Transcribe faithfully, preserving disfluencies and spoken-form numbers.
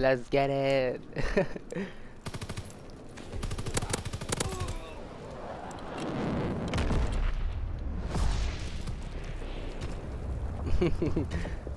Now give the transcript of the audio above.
Let's get it.